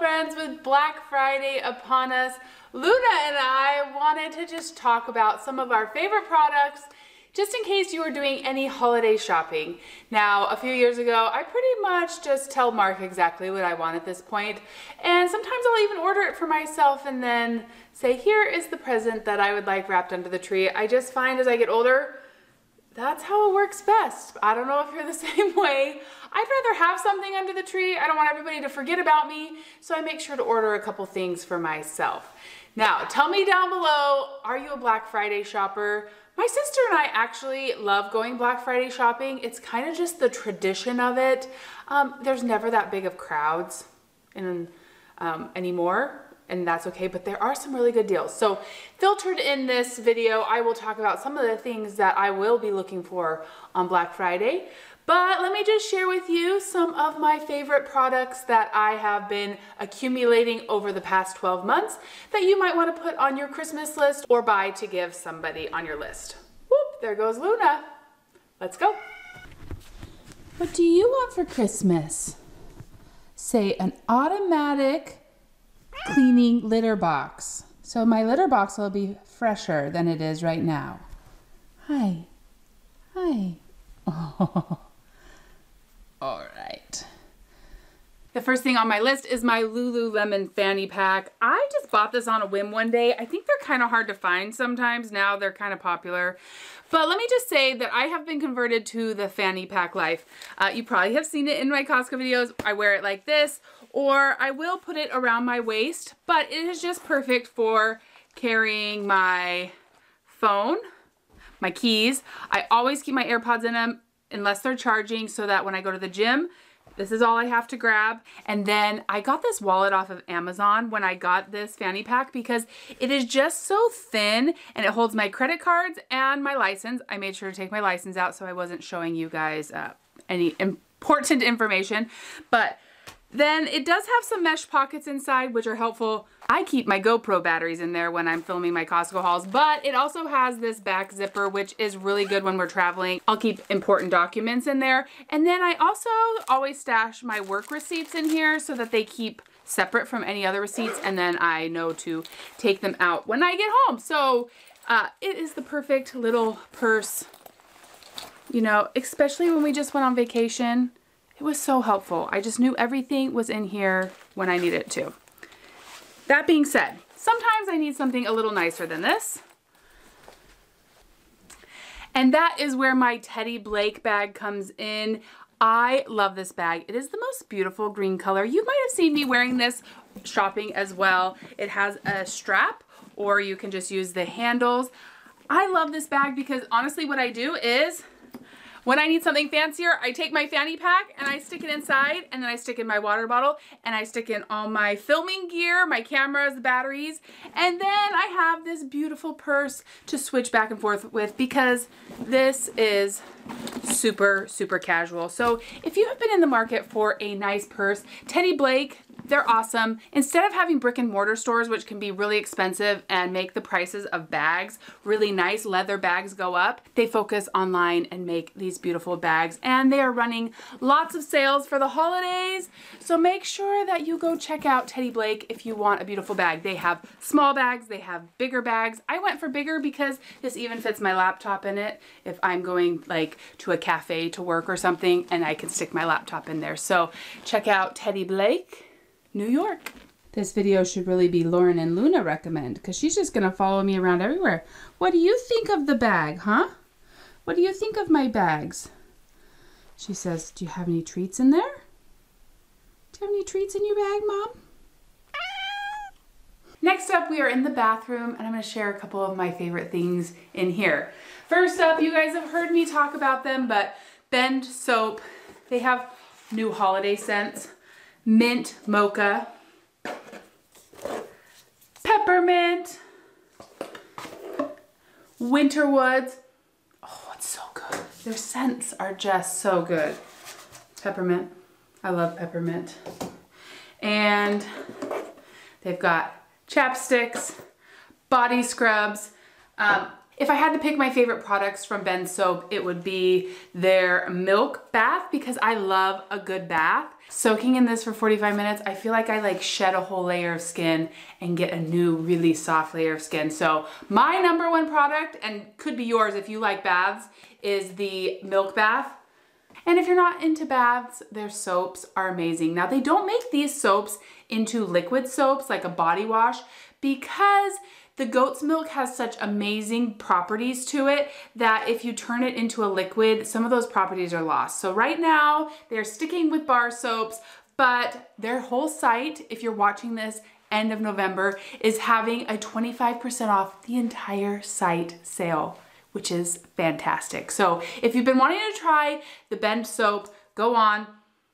friends, with Black Friday upon us, Luna and I wanted to just talk about some of our favorite products just in case you were doing any holiday shopping. Now, a few years ago, I pretty much just tell Mark exactly what I want at this point, and sometimes I'll even order it for myself and then say, here is the present that I would like wrapped under the tree. I just find as I get older, that's how it works best. I don't know if you're the same way. I'd rather have something under the tree. I don't want everybody to forget about me, so I make sure to order a couple things for myself. Now, tell me down below, are you a Black Friday shopper? My sister and I actually love going Black Friday shopping. It's kind of just the tradition of it. There's never that big of crowds anymore, and that's okay, but there are some really good deals. So filtered in this video, I will talk about some of the things that I will be looking for on Black Friday. But let me just share with you some of my favorite products that I have been accumulating over the past 12 months that you might want to put on your Christmas list or buy to give somebody on your list. Whoop, there goes Luna. Let's go. What do you want for Christmas? Say an automatic cleaning litter box. So my litter box will be fresher than it is right now. Hi. Hi. Oh. All right. The first thing on my list is my Lululemon fanny pack. I just bought this on a whim one day. I think they're kind of hard to find sometimes. Now they're kind of popular. But let me just say that I have been converted to the fanny pack life. You probably have seen it in my Costco videos. I wear it like this, or I will put it around my waist, but it is just perfect for carrying my phone, my keys. I always keep my AirPods in them unless they're charging, so that when I go to the gym, this is all I have to grab. And then I got this wallet off of Amazon when I got this fanny pack because it is just so thin and it holds my credit cards and my license. I made sure to take my license out so I wasn't showing you guys any important information. But then it does have some mesh pockets inside, which are helpful. I keep my GoPro batteries in there when I'm filming my Costco hauls, but it also has this back zipper, which is really good when we're traveling. I'll keep important documents in there. And then I also always stash my work receipts in here so that they keep separate from any other receipts. And then I know to take them out when I get home. So it is the perfect little purse, you know, especially when we just went on vacation. It was so helpful. I just knew everything was in here when I needed it to. That being said, sometimes I need something a little nicer than this. And that is where my Teddy Blake bag comes in. I love this bag. It is the most beautiful green color. You might have seen me wearing this shopping as well. It has a strap, or you can just use the handles. I love this bag because honestly what I do is, when I need something fancier, I take my fanny pack and I stick it inside, and then I stick in my water bottle, and I stick in all my filming gear, my cameras, the batteries, and then I have this beautiful purse to switch back and forth with because this is super, super casual. So if you have been in the market for a nice purse, Teddy Blake, they're awesome. Instead of having brick and mortar stores, which can be really expensive and make the prices of bags, really nice leather bags, go up, they focus online and make these beautiful bags. And they are running lots of sales for the holidays. So make sure that you go check out Teddy Blake if you want a beautiful bag. They have small bags, they have bigger bags. I went for bigger because this even fits my laptop in it. If I'm going like to a cafe to work or something, and I can stick my laptop in there. So check out Teddy Blake, New York. This video should really be Lauren and Luna recommend, because she's just gonna follow me around everywhere. What do you think of the bag, huh? What do you think of my bags? She says, do you have any treats in there? Do you have any treats in your bag, Mom? Next up, we are in the bathroom, and I'm gonna share a couple of my favorite things in here. First up, you guys have heard me talk about them, but Bend Soap, they have new holiday scents. Mint mocha, peppermint, winter woods. Oh, it's so good. Their scents are just so good. Peppermint, I love peppermint. And they've got chapsticks, body scrubs. If I had to pick my favorite products from Bend Soap, it would be their milk bath, because I love a good bath. Soaking in this for 45 minutes, I feel like I like shed a whole layer of skin and get a new really soft layer of skin. So my #1 product, and could be yours if you like baths, is the milk bath. And if you're not into baths, their soaps are amazing. Now, they don't make these soaps into liquid soaps like a body wash, because the goat's milk has such amazing properties to it that if you turn it into a liquid, some of those properties are lost. So right now, they're sticking with bar soaps, but their whole site, if you're watching this end of November, is having a 25% off the entire site sale, which is fantastic. So if you've been wanting to try the Bend Soap, go on.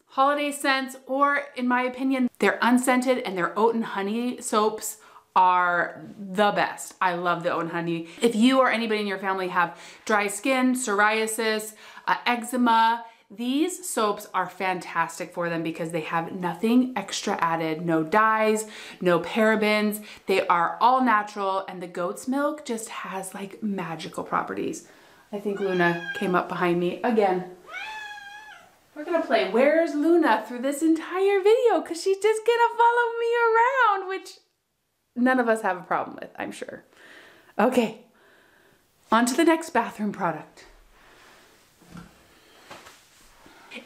Holiday scents, or in my opinion, they're unscented, and their oat and honey soaps are the best. I love the oat and honey. If you or anybody in your family have dry skin, psoriasis, eczema, these soaps are fantastic for them because they have nothing extra added, no dyes, no parabens. They are all natural, and the goat's milk just has like magical properties. I think Luna came up behind me again. We're gonna play Where's Luna through this entire video because she's just gonna follow me around, which none of us have a problem with, I'm sure. Okay, on to the next bathroom product.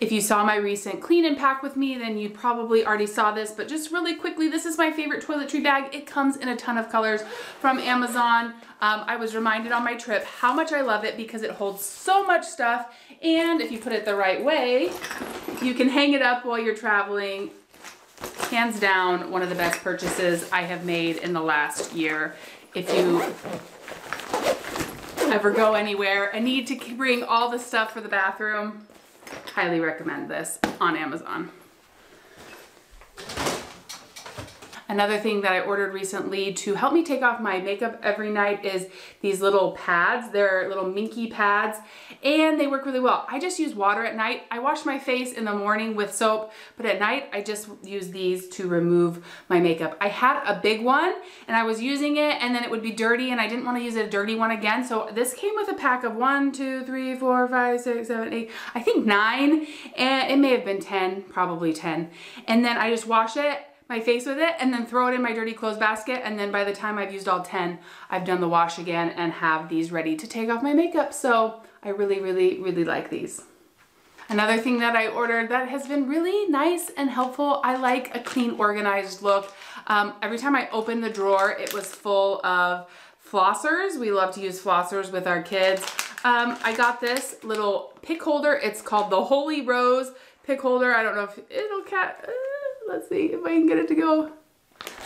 If you saw my recent clean and pack with me, then you probably already saw this, but just really quickly, this is my favorite toiletry bag. It comes in a ton of colors from Amazon. I was reminded on my trip how much I love it because it holds so much stuff. And if you put it the right way, you can hang it up while you're traveling. Hands down, one of the best purchases I have made in the last year. If you ever go anywhere and need to bring all the stuff for the bathroom, highly recommend this on Amazon. Another thing that I ordered recently to help me take off my makeup every night is these little pads. They're little minky pads, and they work really well. I just use water at night. I wash my face in the morning with soap, but at night I just use these to remove my makeup. I had a big one and I was using it, and then it would be dirty, and I didn't want to use a dirty one again. So this came with a pack of 1, 2, 3, 4, 5, 6, 7, 8, I think 9, and it may have been 10, probably 10. And then I just wash it, my face with it, and then throw it in my dirty clothes basket, and then by the time I've used all 10, I've done the wash again and have these ready to take off my makeup. So I really, really, really like these. Another thing that I ordered that has been really nice and helpful, I like a clean, organized look. Every time I opened the drawer, it was full of flossers. We love to use flossers with our kids. I got this little pick holder. It's called the Holy Rose pick holder. I don't know if it'll let's see if I can get it to go.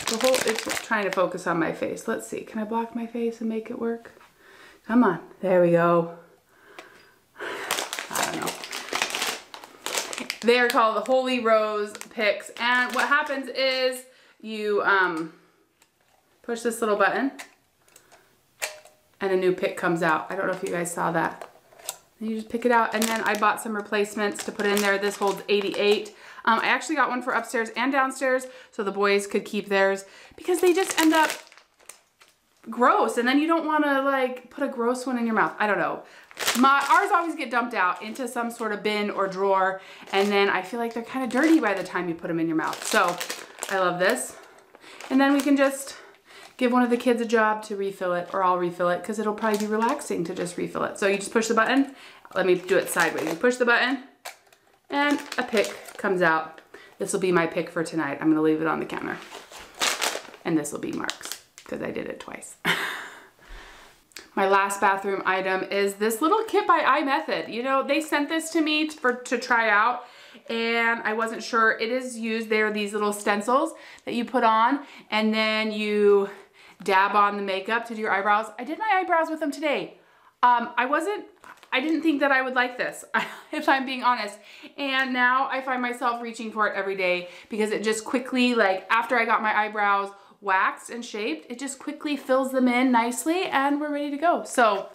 It's trying to focus on my face. Let's see, can I block my face and make it work? Come on, there we go. I don't know. They're called the Holy Rose picks. And what happens is you push this little button and a new pick comes out. I don't know if you guys saw that. And you just pick it out. And then I bought some replacements to put in there. This holds 88. I actually got one for upstairs and downstairs so the boys could keep theirs because they just end up gross, and then you don't want to like put a gross one in your mouth. I don't know. Ours always get dumped out into some sort of bin or drawer, and then I feel like they're kind of dirty by the time you put them in your mouth. So I love this. And then we can just give one of the kids a job to refill it, or I'll refill it because it'll probably be relaxing to just refill it. So you just push the button. Let me do it sideways. You push the button and a pick comes out. This will be my pick for tonight. I'm gonna leave it on the counter. And this will be Mark's because I did it twice. My last bathroom item is this little kit by iMethod. You know, they sent this to me to try out, and I wasn't sure. It is used. They are these little stencils that you put on, and then you dab on the makeup to do your eyebrows. I did my eyebrows with them today. I didn't think that I would like this, if I'm being honest. And now I find myself reaching for it every day because it just quickly, like after I got my eyebrows waxed and shaped, it just quickly fills them in nicely and we're ready to go. So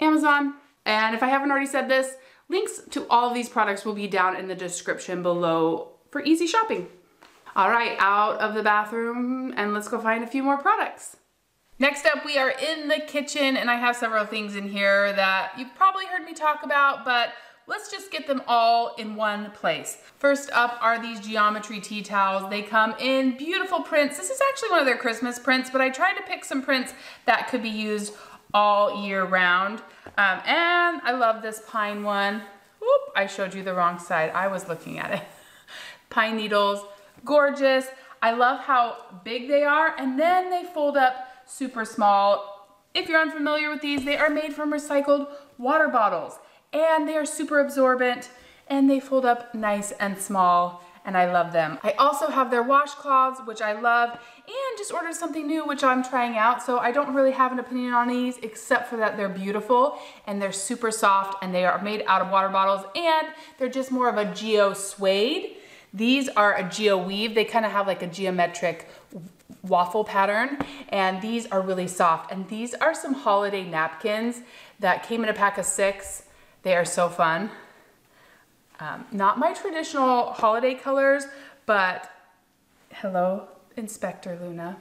Amazon, and if I haven't already said this, links to all of these products will be down in the description below for easy shopping. All right, out of the bathroom, and let's go find a few more products. Next up, we are in the kitchen, and I have several things in here that you've probably heard me talk about, but let's just get them all in one place. First up are these Geometry tea towels. They come in beautiful prints. This is actually one of their Christmas prints, but I tried to pick some prints that could be used all year round. And I love this pine one. Oop, I showed you the wrong side. I was looking at it. Pine needles, gorgeous. I love how big they are, and then they fold up super small. If you're unfamiliar with these, they are made from recycled water bottles. And they are super absorbent, and they fold up nice and small, and I love them. I also have their washcloths, which I love, and just ordered something new, which I'm trying out, so I don't really have an opinion on these, except for that they're beautiful, and they're super soft, and they are made out of water bottles, and they're just more of a geo suede. These are a geo weave. They kind of have like a geometric waffle pattern, and these are really soft, and these are some holiday napkins that came in a pack of 6. They are so fun. Not my traditional holiday colors, but hello, Inspector Luna.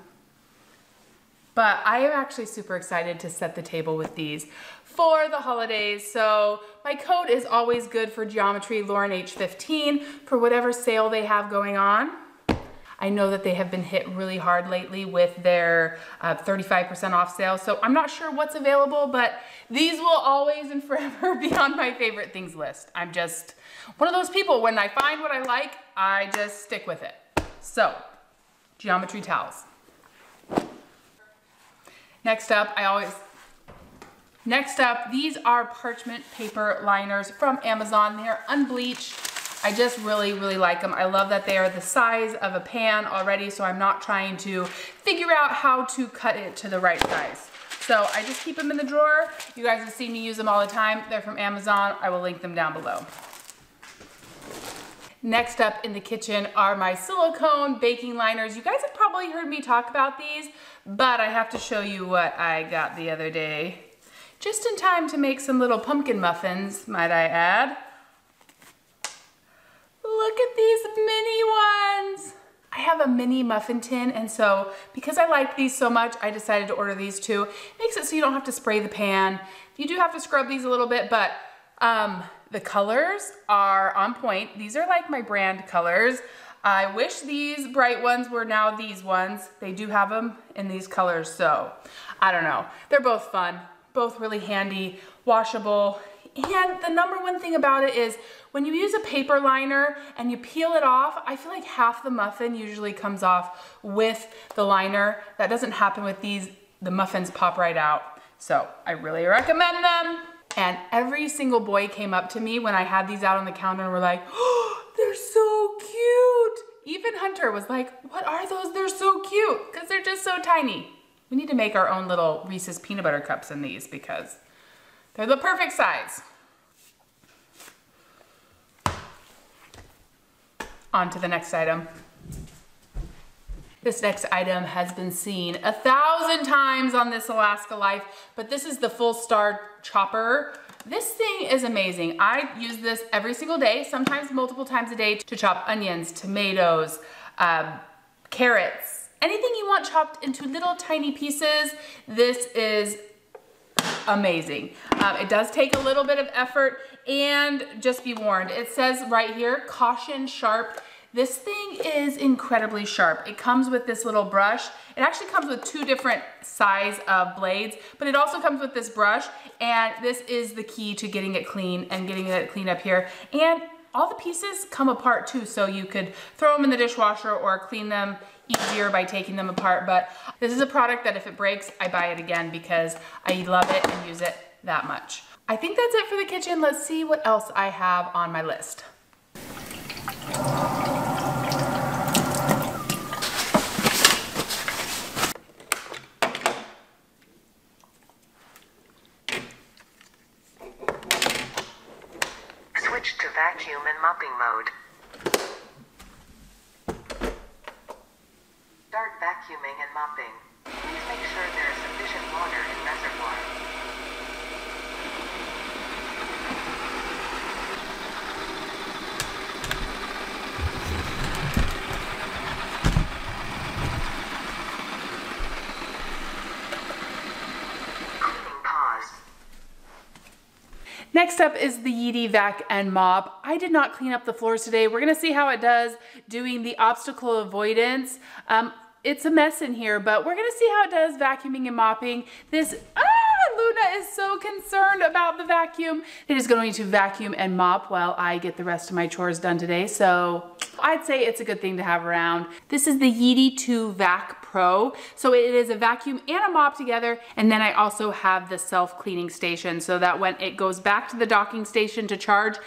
But I am actually super excited to set the table with these for the holidays. So my code is always good for Geometry, LaurenH15, for whatever sale they have going on. I know that they have been hit really hard lately with their 35% off sale, so I'm not sure what's available, but these will always and forever be on my favorite things list. I'm just one of those people, when I find what I like, I just stick with it. So, Geometry towels. Next up, these are parchment paper liners from Amazon. They're unbleached. I just really, really like them. I love that they are the size of a pan already, so I'm not trying to figure out how to cut it to the right size. So I just keep them in the drawer. You guys have seen me use them all the time. They're from Amazon. I will link them down below. Next up in the kitchen are my silicone baking liners. You guys have probably heard me talk about these, but I have to show you what I got the other day. Just in time to make some little pumpkin muffins, might I add. Look at these mini ones. I have a mini muffin tin, and so because I like these so much, I decided to order these two. It makes it so you don't have to spray the pan. You do have to scrub these a little bit, but the colors are on point. These are like my brand colors. I wish these bright ones were now these ones. They do have them in these colors, so I don't know. They're both fun, both really handy, washable. And the number one thing about it is when you use a paper liner and you peel it off, I feel like half the muffin usually comes off with the liner. That doesn't happen with these. The muffins pop right out. So I really recommend them. And every single boy came up to me when I had these out on the counter and were like, oh, they're so cute. Even Hunter was like, what are those? They're so cute because they're just so tiny. We need to make our own little Reese's peanut butter cups in these because they're the perfect size. On to the next item. This next item has been seen 1,000 times on This Alaska Life, but this is the full star chopper. This thing is amazing. I use this every single day, sometimes multiple times a day, to chop onions, tomatoes, carrots, anything you want chopped into little tiny pieces. This is amazing. It does take a little bit of effort, and just be warned, it says right here, caution sharp. This thing is incredibly sharp. It comes with this little brush. It actually comes with two different size of blades, but it also comes with this brush, and this is the key to getting it clean and getting it clean up here. And all the pieces come apart too, so you could throw them in the dishwasher or clean them easier by taking them apart. But this is a product that if it breaks, I buy it again because I love it and use it that much. I think that's it for the kitchen. Let's see what else I have on my list. Switch to vacuum and mopping mode. Start vacuuming and mopping. Please make sure there is sufficient water in reservoir. Next up is the Yeedi Vac and Mop. I did not clean up the floors today. We're gonna see how it does doing the obstacle avoidance. It's a mess in here, but we're gonna see how it does vacuuming and mopping. This, Luna is so concerned about the vacuum. It is going to vacuum and mop while I get the rest of my chores done today, so I'd say it's a good thing to have around. This is the Yeedi 2 Vac Pro. So it is a vacuum and a mop together, and then I also have the self-cleaning station so that when it goes back to the docking station to charge,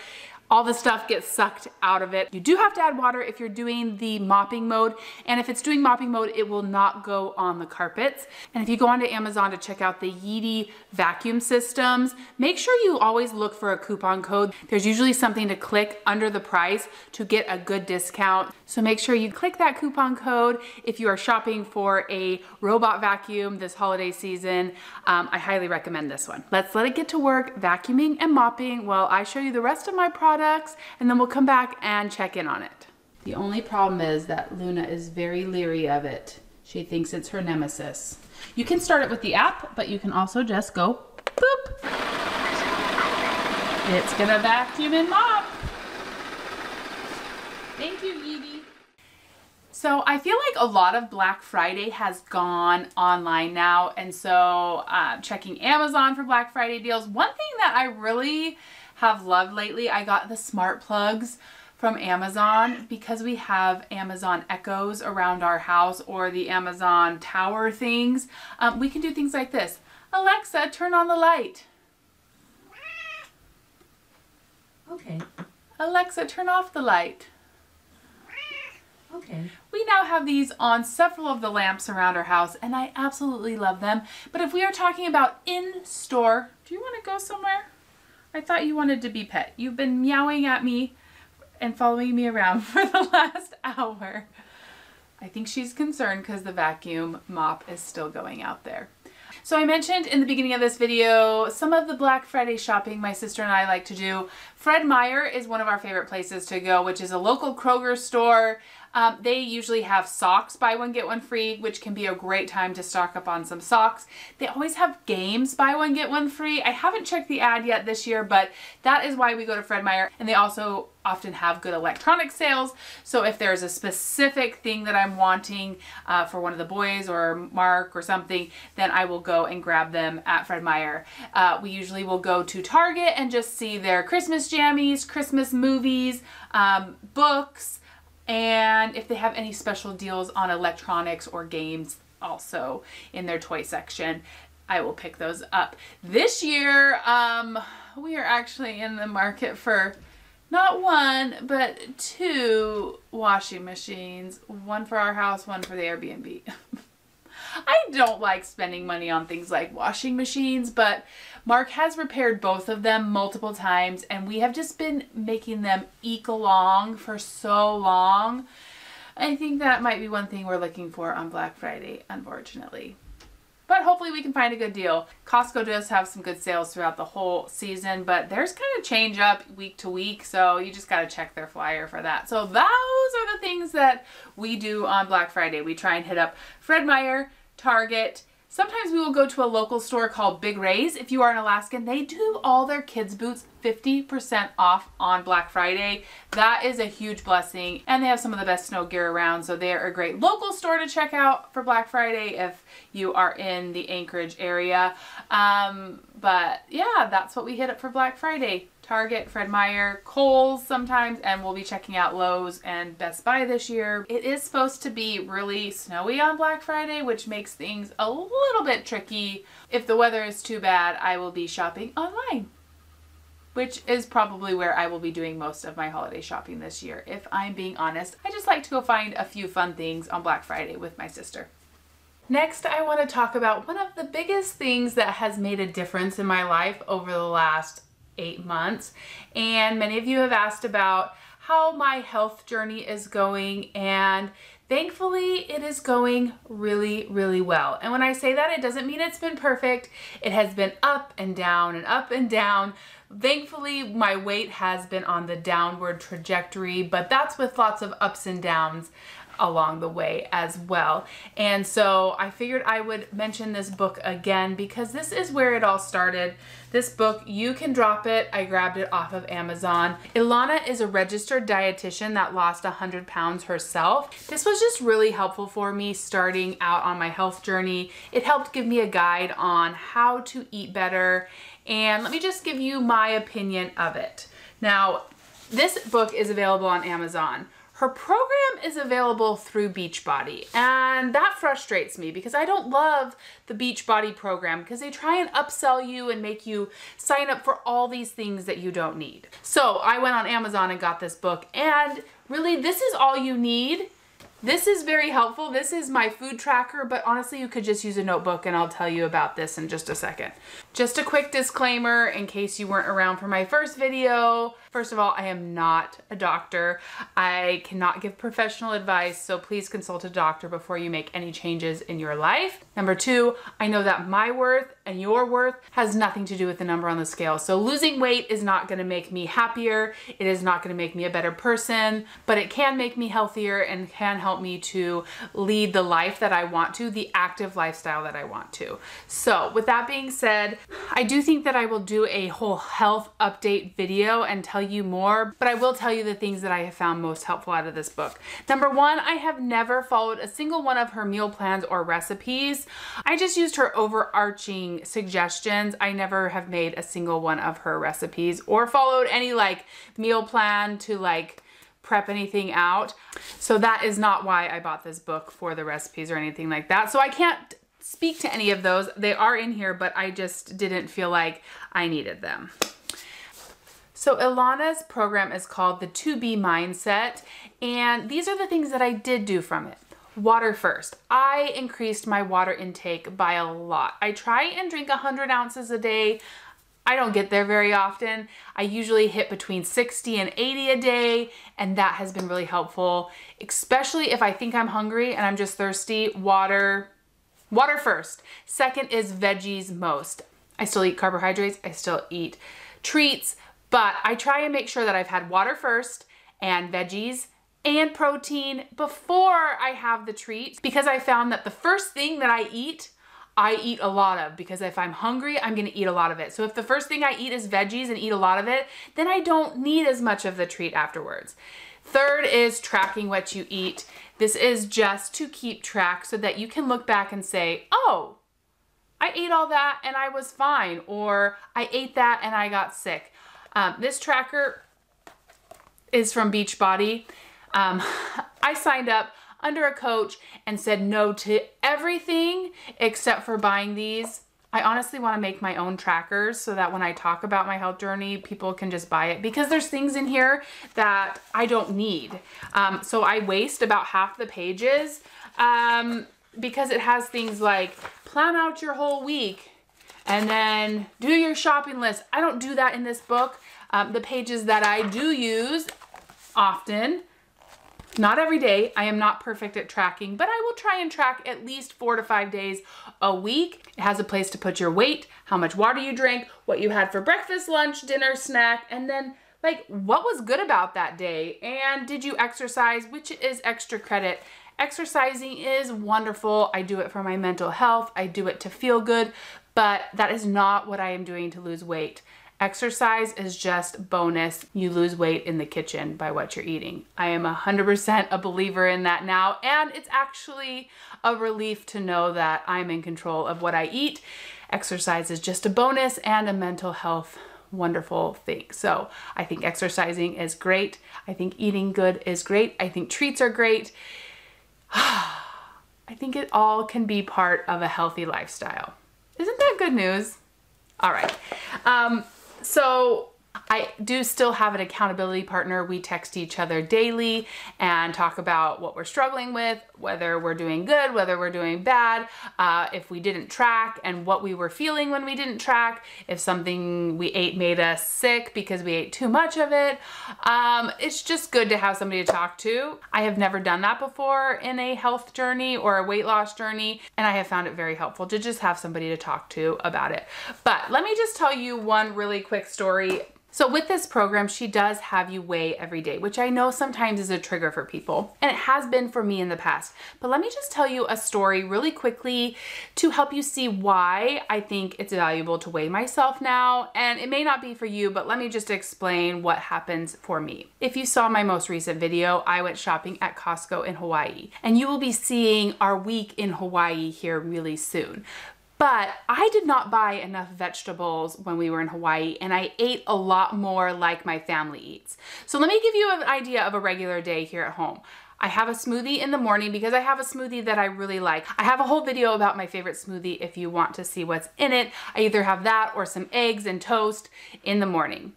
all the stuff gets sucked out of it. You do have to add water if you're doing the mopping mode, and if it's doing mopping mode, it will not go on the carpets. And if you go onto Amazon to check out the Yeedi vacuum systems, make sure you always look for a coupon code. There's usually something to click under the price to get a good discount. So make sure you click that coupon code if you are shopping for a robot vacuum this holiday season. I highly recommend this one. Let's let it get to work vacuuming and mopping while I show you the rest of my products, and then we'll come back and check in on it. The only problem is that Luna is very leery of it. She thinks it's her nemesis. You can start it with the app, but you can also just go boop. It's gonna vacuum and mop. Thank you, Yeedi. So I feel like a lot of Black Friday has gone online now, and so checking Amazon for Black Friday deals. One thing that I really have loved lately, I got the smart plugs from Amazon because we have Amazon Echoes around our house, or the Amazon Tower things. We can do things like this. Alexa, turn on the light. Okay. Alexa, turn off the light. Okay. We now have these on several of the lamps around our house, and I absolutely love them. But if we are talking about in-store, do you want to go somewhere? I thought you wanted to be pet. You've been meowing at me and following me around for the last hour. I think she's concerned because the vacuum mop is still going out there. So I mentioned in the beginning of this video some of the Black Friday shopping my sister and I like to do. Fred Meyer is one of our favorite places to go, which is a local Kroger store. They usually have socks, buy one get one free, which can be a great time to stock up on some socks. They always have games, buy one get one free. I haven't checked the ad yet this year, but that is why we go to Fred Meyer. And they also often have good electronic sales, so if there's a specific thing that I'm wanting for one of the boys or Mark or something, then I will go and grab them at Fred Meyer. We usually will go to Target and just see their Christmas jammies, Christmas movies, books, and if they have any special deals on electronics or games also in their toy section, I will pick those up. This year, we are actually in the market for not one, but two washing machines. One for our house, one for the Airbnb. I don't like spending money on things like washing machines, but Mark has repaired both of them multiple times, and we have just been making them eke along for so long. I think that might be one thing we're looking for on Black Friday, unfortunately. But hopefully we can find a good deal. Costco does have some good sales throughout the whole season, but there's kind of change up week to week, so you just gotta check their flyer for that. So those are the things that we do on Black Friday. We try and hit up Fred Meyer, Target. Sometimes we will go to a local store called Big Ray's. If you are an Alaskan, they do all their kids' boots 50% off on Black Friday. That is a huge blessing, and they have some of the best snow gear around, so they are a great local store to check out for Black Friday if you are in the Anchorage area. But yeah, that's what we hit up for Black Friday. Target, Fred Meyer, Kohl's sometimes, and we'll be checking out Lowe's and Best Buy this year. It is supposed to be really snowy on Black Friday, which makes things a little bit tricky. If the weather is too bad, I will be shopping online, which is probably where I will be doing most of my holiday shopping this year, if I'm being honest. I just like to go find a few fun things on Black Friday with my sister. Next, I want to talk about one of the biggest things that has made a difference in my life over the last 8 months, and many of you have asked about how my health journey is going, and thankfully it is going really, really well. And when I say that, it doesn't mean it's been perfect. It has been up and down and up and down. Thankfully, my weight has been on the downward trajectory, but that's with lots of ups and downs along the way as well. And so I figured I would mention this book again because this is where it all started. This book, You Can Drop It, I grabbed it off of Amazon. Ilana is a registered dietitian that lost 100 pounds herself. This was just really helpful for me starting out on my health journey. It helped give me a guide on how to eat better, and let me just give you my opinion of it. Now, this book is available on Amazon. Her program is available through Beachbody, and that frustrates me because I don't love the Beachbody program because they try and upsell you and make you sign up for all these things that you don't need. So I went on Amazon and got this book, and really this is all you need. This is very helpful. This is my food tracker, but honestly you could just use a notebook, and I'll tell you about this in just a second. Just a quick disclaimer in case you weren't around for my first video. First of all, I am not a doctor. I cannot give professional advice, so please consult a doctor before you make any changes in your life. Number two, I know that my worth and your worth has nothing to do with the number on the scale. So losing weight is not gonna make me happier. It is not gonna make me a better person, but it can make me healthier and can help me to lead the life that I want to, the active lifestyle that I want to. So with that being said, I do think that I will do a whole health update video and tell you more, but I will tell you the things that I have found most helpful out of this book. Number one, I have never followed a single one of her meal plans or recipes. I just used her overarching suggestions. I never have made a single one of her recipes or followed any like meal plan to like prep anything out. So that is not why I bought this book, for the recipes or anything like that. So I can't speak to any of those. They are in here, but I just didn't feel like I needed them. So Ilana's program is called the 2B Mindset, and these are the things that I did do from it. Water first. I increased my water intake by a lot. I try and drink 100 ounces a day. I don't get there very often. I usually hit between 60 and 80 a day, and that has been really helpful, especially if I think I'm hungry and I'm just thirsty. Water first. Second is veggies most. I still eat carbohydrates. I still eat treats, but I try and make sure that I've had water first and veggies and protein before I have the treat, because I found that the first thing that I eat a lot of, because if I'm hungry, I'm gonna eat a lot of it. So if the first thing I eat is veggies and eat a lot of it, then I don't need as much of the treat afterwards. Third is tracking what you eat. This is just to keep track so that you can look back and say, oh, I ate all that and I was fine, or I ate that and I got sick. This tracker is from Beachbody. I signed up under a coach and said no to everything except for buying these. I honestly want to make my own trackers so that when I talk about my health journey, people can just buy it, because there's things in here that I don't need. So I waste about half the pages because it has things like plan out your whole week and then do your shopping list. I don't do that in this book. The pages that I do use often, not every day, I am not perfect at tracking, but I will try and track at least 4 to 5 days a week. It has a place to put your weight, how much water you drank, what you had for breakfast, lunch, dinner, snack, and then like what was good about that day, and did you exercise, which is extra credit. Exercising is wonderful. I do it for my mental health. I do it to feel good, but that is not what I am doing to lose weight. Exercise is just bonus. You lose weight in the kitchen by what you're eating. I am 100% a believer in that now, and it's actually a relief to know that I'm in control of what I eat. Exercise is just a bonus and a mental health wonderful thing. So I think exercising is great. I think eating good is great. I think treats are great. I think it all can be part of a healthy lifestyle. Isn't that good news? All right. So I do still have an accountability partner. We text each other daily and talk about what we're struggling with, whether we're doing good, whether we're doing bad, if we didn't track and what we were feeling when we didn't track, if something we ate made us sick because we ate too much of it. It's just good to have somebody to talk to. I have never done that before in a health journey or a weight loss journey, and I have found it very helpful to just have somebody to talk to about it. But let me just tell you one really quick story So with this program, she does have you weigh every day, which I know sometimes is a trigger for people, and it has been for me in the past. But let me just tell you a story really quickly to help you see why I think it's valuable to weigh myself now. And it may not be for you, but let me just explain what happens for me. If you saw my most recent video, I went shopping at Costco in Hawaii, and you will be seeing our week in Hawaii here really soon. But I did not buy enough vegetables when we were in Hawaii, and I ate a lot more like my family eats. So let me give you an idea of a regular day here at home. I have a smoothie in the morning because I have a smoothie that I really like. I have a whole video about my favorite smoothie if you want to see what's in it. I either have that or some eggs and toast in the morning.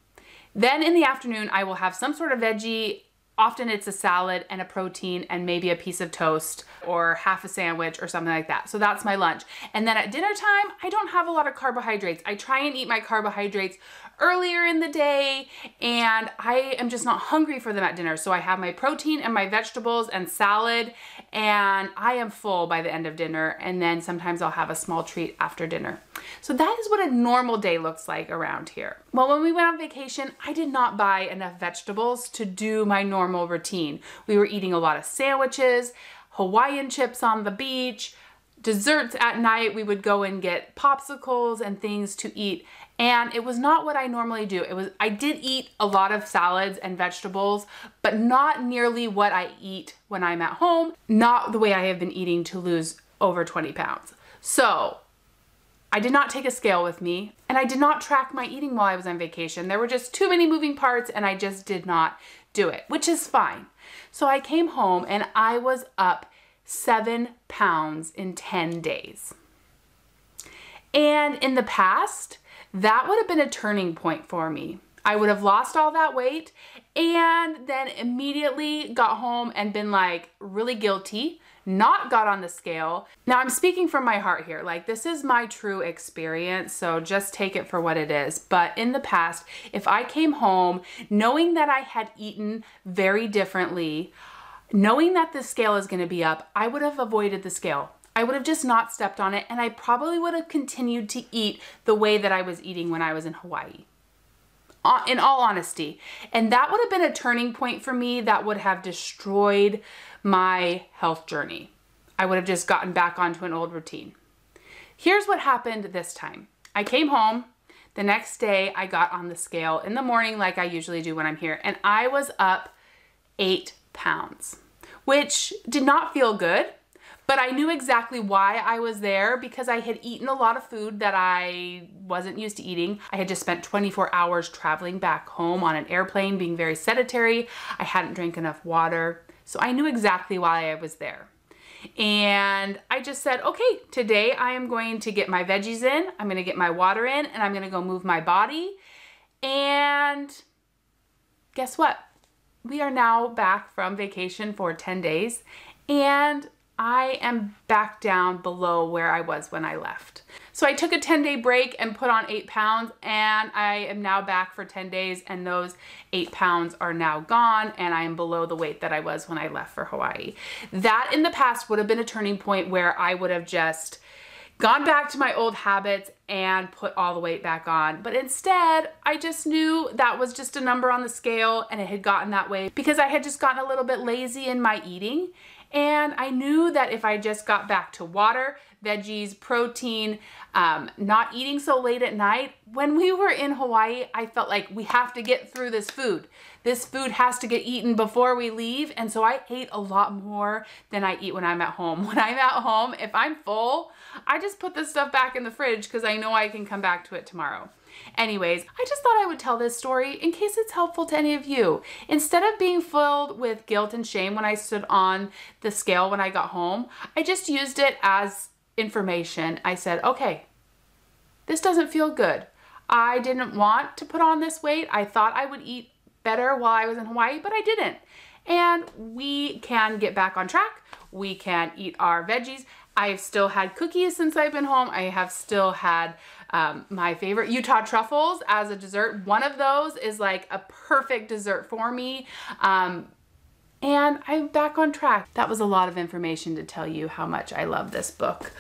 Then in the afternoon, I will have some sort of veggie. Often it's a salad and a protein and maybe a piece of toast or half a sandwich or something like that. So that's my lunch. And then at dinner time, I don't have a lot of carbohydrates. I try and eat my carbohydrates earlier in the day, and I am just not hungry for them at dinner. So I have my protein and my vegetables and salad, and I am full by the end of dinner. And then sometimes I'll have a small treat after dinner. So that is what a normal day looks like around here. Well, when we went on vacation, I did not buy enough vegetables to do my normal routine. We were eating a lot of sandwiches, Hawaiian chips on the beach, desserts at night. We would go and get popsicles and things to eat. And it was not what I normally do. I did eat a lot of salads and vegetables, but not nearly what I eat when I'm at home, not the way I have been eating to lose over 20 pounds. So I did not take a scale with me, and I did not track my eating while I was on vacation. There were just too many moving parts, and I just did not do it, which is fine. So I came home and I was up 7 pounds in 10 days. And in the past, that would have been a turning point for me. I would have lost all that weight and then immediately got home and been like really guilty, not got on the scale. Now I'm speaking from my heart here, like this is my true experience, so just take it for what it is. But in the past, if I came home knowing that I had eaten very differently, knowing that the scale is gonna be up, I would have avoided the scale. I would have just not stepped on it, and I probably would have continued to eat the way that I was eating when I was in Hawaii, in all honesty. And that would have been a turning point for me that would have destroyed my health journey. I would have just gotten back onto an old routine. Here's what happened this time. I came home. The next day I got on the scale in the morning like I usually do when I'm here, and I was up 8 pounds, which did not feel good. But I knew exactly why I was there, because I had eaten a lot of food that I wasn't used to eating. I had just spent 24 hours traveling back home on an airplane, being very sedentary. I hadn't drank enough water. So I knew exactly why I was there. And I just said, okay, today I am going to get my veggies in, I'm going to get my water in, and I'm going to go move my body. And guess what? We are now back from vacation for 10 days. And I am back down below where I was when I left. So I took a 10-day break and put on 8 pounds, and I am now back for 10 days, and those 8 pounds are now gone, and I am below the weight that I was when I left for Hawaii. That in the past would have been a turning point where I would have just gone back to my old habits and put all the weight back on. But instead, I just knew that was just a number on the scale, and it had gotten that way because I had just gotten a little bit lazy in my eating. And I knew that if I just got back to water, veggies, protein, not eating so late at night. When we were in Hawaii, I felt like we have to get through this food. This food has to get eaten before we leave. And so I ate a lot more than I eat when I'm at home. When I'm at home, if I'm full, I just put this stuff back in the fridge because I know I can come back to it tomorrow. Anyways, I just thought I would tell this story in case it's helpful to any of you. Instead of being filled with guilt and shame when I stood on the scale when I got home, I just used it as information. I said, okay, this doesn't feel good. I didn't want to put on this weight. I thought I would eat better while I was in Hawaii, but I didn't. And we can get back on track. We can eat our veggies. I've still had cookies since I've been home. I have still had my favorite Utah truffles as a dessert. One of those is like a perfect dessert for me. And I'm back on track. That was a lot of information to tell you how much I love this book.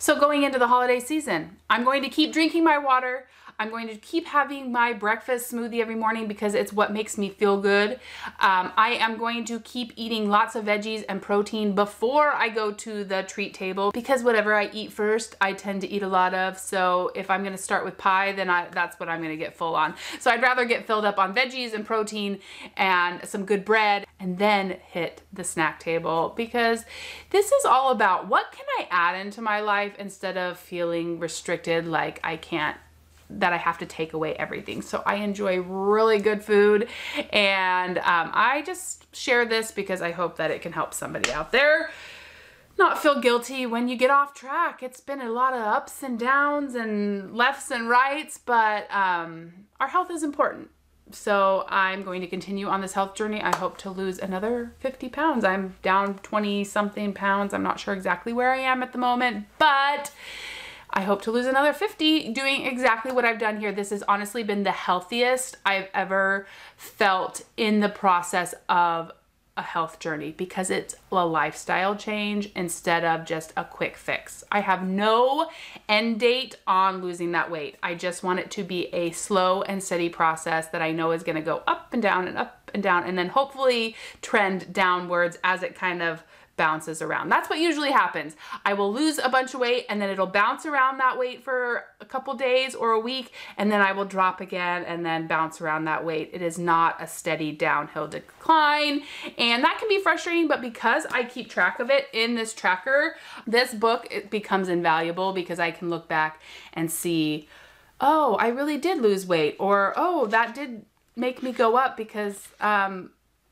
So going into the holiday season, I'm going to keep drinking my water. I'm going to keep having my breakfast smoothie every morning because it's what makes me feel good. I am going to keep eating lots of veggies and protein before I go to the treat table, because whatever I eat first, I tend to eat a lot of. So if I'm gonna start with pie, then that's what I'm gonna get full on. So I'd rather get filled up on veggies and protein and some good bread and then hit the snack table, because this is all about what can I add into my life instead of feeling restricted, like that I have to take away everything. So I enjoy really good food, and I just share this because I hope that it can help somebody out there not feel guilty when you get off track. It's been a lot of ups and downs and lefts and rights, but our health is important. So I'm going to continue on this health journey. I hope to lose another 50 pounds. I'm down 20 something pounds. I'm not sure exactly where I am at the moment, but I hope to lose another 50 doing exactly what I've done here. This has honestly been the healthiest I've ever felt in the process of a health journey, because it's a lifestyle change instead of just a quick fix. I have no end date on losing that weight. I just want it to be a slow and steady process that I know is gonna go up and down and up and down, and then hopefully trend downwards as it kind of bounces around. That's what usually happens. I will lose a bunch of weight and then it'll bounce around that weight for a couple days or a week, and then I will drop again and then bounce around that weight. It is not a steady downhill decline, and that can be frustrating, but because I keep track of it in this tracker, this book, it becomes invaluable because I can look back and see, oh, I really did lose weight, or oh, that did make me go up because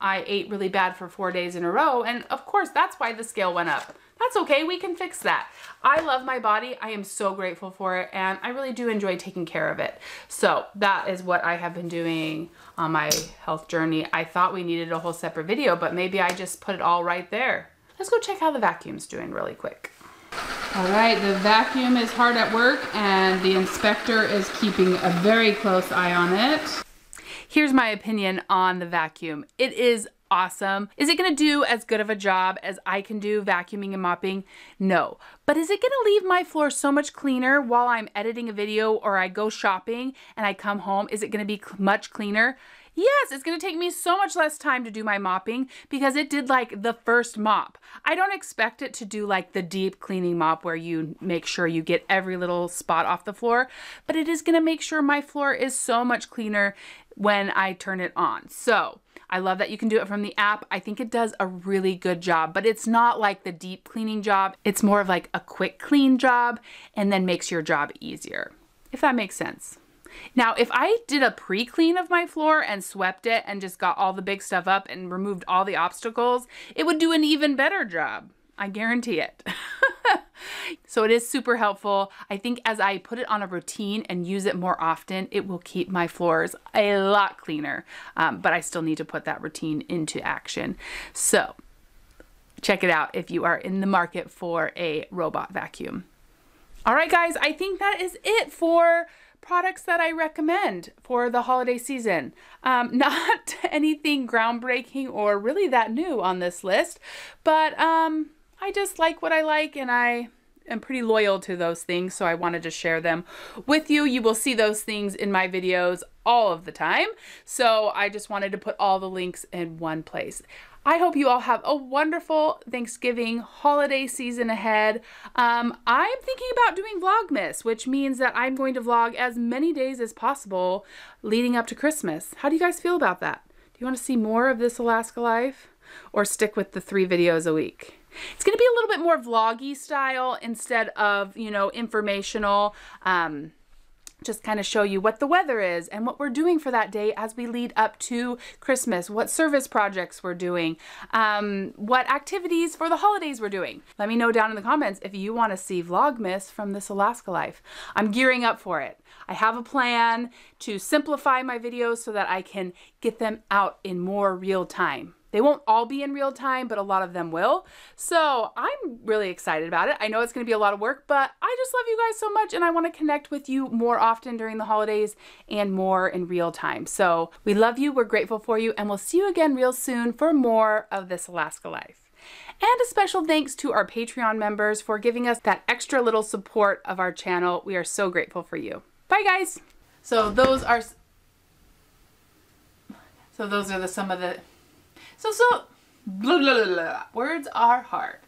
I ate really bad for 4 days in a row, and of course that's why the scale went up. That's okay, we can fix that. I love my body, I am so grateful for it, and I really do enjoy taking care of it. So that is what I have been doing on my health journey. I thought we needed a whole separate video, but maybe I just put it all right there. Let's go check how the vacuum's doing really quick. All right, the vacuum is hard at work, and the inspector is keeping a very close eye on it. Here's my opinion on the vacuum. It is awesome. Is it gonna do as good of a job as I can do vacuuming and mopping? No. But is it gonna leave my floor so much cleaner while I'm editing a video or I go shopping and I come home? Is it gonna be much cleaner? Yes, it's gonna take me so much less time to do my mopping because it did like the first mop. I don't expect it to do like the deep cleaning mop where you make sure you get every little spot off the floor, but it is gonna make sure my floor is so much cleaner when I turn it on. So I love that you can do it from the app. I think it does a really good job, but it's not like the deep cleaning job. It's more of like a quick clean job and then makes your job easier, if that makes sense. Now, if I did a pre-clean of my floor and swept it and just got all the big stuff up and removed all the obstacles, it would do an even better job. I guarantee it. So it is super helpful. I think as I put it on a routine and use it more often, it will keep my floors a lot cleaner, but I still need to put that routine into action. So check it out if you are in the market for a robot vacuum. All right, guys, I think that is it for products that I recommend for the holiday season. Not anything groundbreaking or really that new on this list, but I just like what I like, and I am pretty loyal to those things, so I wanted to share them with you. You will see those things in my videos all of the time, so I just wanted to put all the links in one place. I hope you all have a wonderful Thanksgiving holiday season ahead. I'm thinking about doing Vlogmas, which means that I'm going to vlog as many days as possible leading up to Christmas. How do you guys feel about that? Do you want to see more of This Alaska Life, or stick with the 3 videos a week? It's going to be a little bit more vloggy style instead of, you know, informational. Just kind of show you what the weather is and what we're doing for that day as we lead up to Christmas, what service projects we're doing, what activities for the holidays we're doing. Let me know down in the comments if you want to see Vlogmas from This Alaska Life. I'm gearing up for it. I have a plan to simplify my videos so that I can get them out in more real time. They won't all be in real time, but a lot of them will. So I'm really excited about it. I know it's gonna be a lot of work, but I just love you guys so much, and I wanna connect with you more often during the holidays and more in real time. So we love you, we're grateful for you, and we'll see you again real soon for more of This Alaska Life. And a special thanks to our Patreon members for giving us that extra little support of our channel. We are so grateful for you. Bye, guys. So those are the some of the, words are hard.